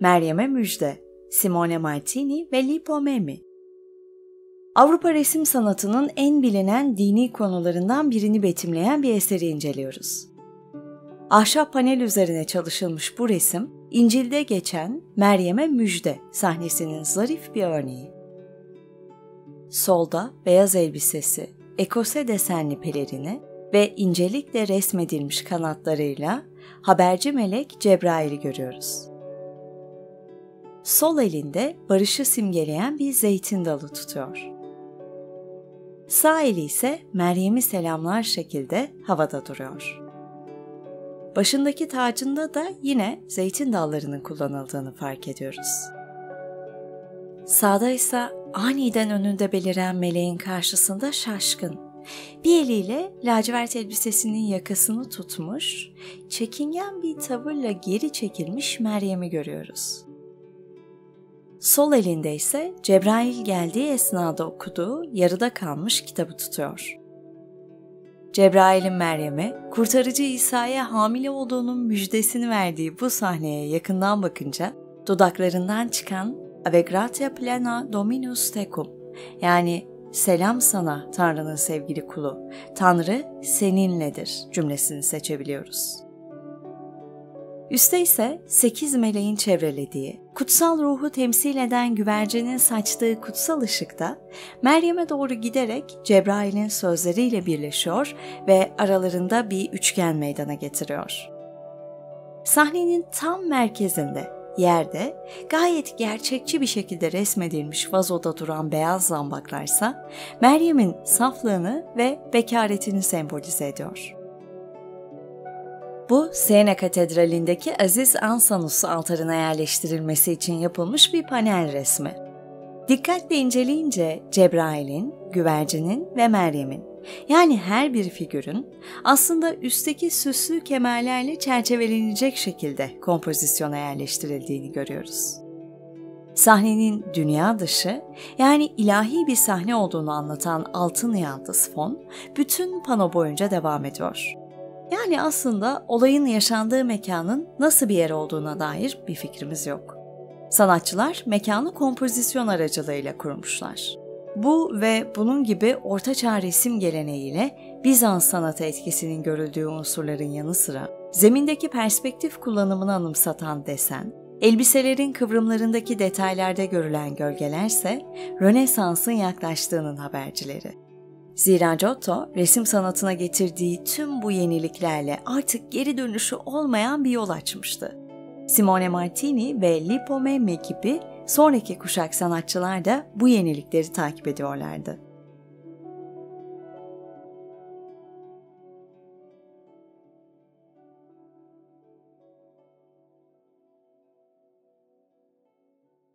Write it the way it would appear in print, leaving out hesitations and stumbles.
Meryem'e Müjde, Simone Martini ve Lippo Memmi. Avrupa resim sanatının en bilinen dini konularından birini betimleyen bir eseri inceliyoruz. Ahşap panel üzerine çalışılmış bu resim, İncil'de geçen Meryem'e Müjde sahnesinin zarif bir örneği. Solda beyaz elbisesi, ekose desenli pelerini ve incelikle resmedilmiş kanatlarıyla haberci melek Cebrail'i görüyoruz. Sol elinde barışı simgeleyen bir zeytin dalı tutuyor. Sağ eli ise Meryem'i selamlar şekilde havada duruyor. Başındaki tacında da yine zeytin dallarının kullanıldığını fark ediyoruz. Sağda ise aniden önünde beliren meleğin karşısında şaşkın, bir eliyle lacivert elbisesinin yakasını tutmuş, çekingen bir tavırla geri çekilmiş Meryem'i görüyoruz. Sol elinde ise Cebrail geldiği esnada okuduğu yarıda kalmış kitabı tutuyor. Cebrail'in Meryem'e, kurtarıcı İsa'ya hamile olduğunun müjdesini verdiği bu sahneye yakından bakınca dudaklarından çıkan Ave Gratia plena dominus tecum, yani "Selam sana Tanrı'nın sevgili kulu, Tanrı seninledir" cümlesini seçebiliyoruz. Üste ise 8 meleğin çevrelediği, kutsal ruhu temsil eden güvercinin saçtığı kutsal ışıkta Meryem'e doğru giderek Cebrail'in sözleriyle birleşiyor ve aralarında bir üçgen meydana getiriyor. Sahnenin tam merkezinde, yerde, gayet gerçekçi bir şekilde resmedilmiş vazoda duran beyaz zambaklarsa Meryem'in saflığını ve bekaretini sembolize ediyor. Bu, Siena Katedrali'ndeki Aziz Ansanus'u altarına yerleştirilmesi için yapılmış bir panel resmi. Dikkatle inceleyince Cebrail'in, güvercinin ve Meryem'in, yani her bir figürün aslında üstteki süslü kemerlerle çerçevelenecek şekilde kompozisyona yerleştirildiğini görüyoruz. Sahnenin dünya dışı, yani ilahi bir sahne olduğunu anlatan altın yaldız fon, bütün pano boyunca devam ediyor. Yani aslında olayın yaşandığı mekanın nasıl bir yer olduğuna dair bir fikrimiz yok. Sanatçılar mekanı kompozisyon aracılığıyla kurmuşlar. Bu ve bunun gibi ortaçağ resim geleneğiyle Bizans sanatı etkisinin görüldüğü unsurların yanı sıra, zemindeki perspektif kullanımını anımsatan desen, elbiselerin kıvrımlarındaki detaylarda görülen gölgelerse Rönesans'ın yaklaştığının habercileri. Zira Giotto, resim sanatına getirdiği tüm bu yeniliklerle artık geri dönüşü olmayan bir yol açmıştı. Simone Martini ve Lippo Memmi gibi sonraki kuşak sanatçılar da bu yenilikleri takip ediyorlardı.